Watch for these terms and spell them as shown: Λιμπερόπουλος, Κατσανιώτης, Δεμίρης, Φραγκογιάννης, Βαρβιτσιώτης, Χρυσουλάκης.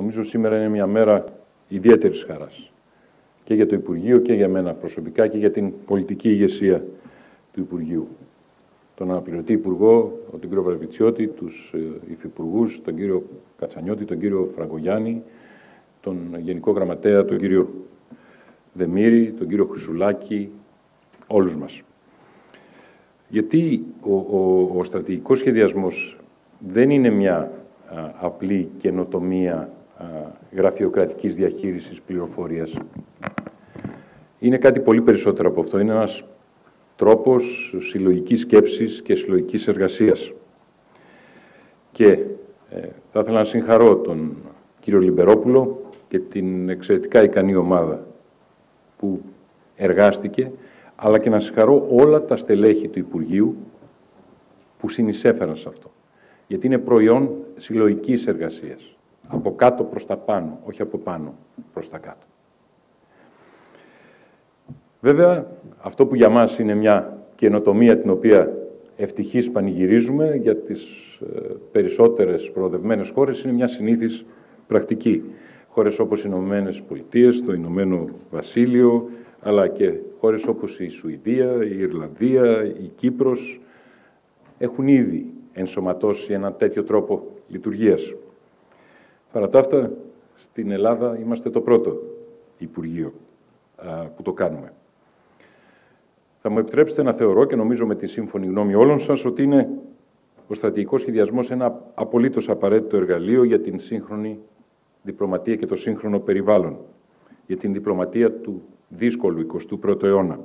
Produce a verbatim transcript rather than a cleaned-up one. Νομίζω σήμερα είναι μια μέρα ιδιαίτερης χαράς. Και για το Υπουργείο και για μένα προσωπικά και για την πολιτική ηγεσία του Υπουργείου. Τον αναπληρωτή Υπουργό, τον κύριο Βαρβιτσιώτη, τους υφυπουργούς, τον κύριο Κατσανιώτη, τον κύριο Φραγκογιάννη, τον Γενικό Γραμματέα, τον κύριο Δεμίρη, τον κύριο Χρυσουλάκη, όλους μας. Γιατί ο, ο, ο στρατηγικός σχεδιασμός δεν είναι μια α, απλή καινοτομία α, γραφειοκρατικής διαχείρισης πληροφορίας. Είναι κάτι πολύ περισσότερο από αυτό. Είναι ένας τρόπος συλλογικής σκέψης και συλλογικής εργασίας. Και ε, θα ήθελα να συγχαρώ τον κύριο Λιμπερόπουλο και την εξαιρετικά ικανή ομάδα που εργάστηκε, αλλά και να συγχαρώ όλα τα στελέχη του Υπουργείου που συνεισέφεραν σε αυτό. Γιατί είναι προϊόν συλλογικής εργασίας. Από κάτω προς τα πάνω, όχι από πάνω προς τα κάτω. Βέβαια, αυτό που για μας είναι μια καινοτομία την οποία ευτυχώς πανηγυρίζουμε, για τις περισσότερες προοδευμένες χώρες είναι μια συνήθις πρακτική. Χώρες όπως οι Ηνωμένες Πολιτείες, το Ηνωμένο Βασίλειο, αλλά και χώρες όπως η Σουηδία, η Ιρλανδία, η Κύπρος, έχουν ήδη ενσωματώσει έναν τέτοιο τρόπο λειτουργίας. Παρά τα αυτά, στην Ελλάδα είμαστε το πρώτο Υπουργείο α, που το κάνουμε. Θα μου επιτρέψετε να θεωρώ, και νομίζω με τη σύμφωνη γνώμη όλων σας, ότι είναι ο στρατηγικός σχεδιασμός ένα απολύτως απαραίτητο εργαλείο για την σύγχρονη διπλωματία και το σύγχρονο περιβάλλον, για την διπλωματία του δύσκολου εικοστού πρώτου αιώνα.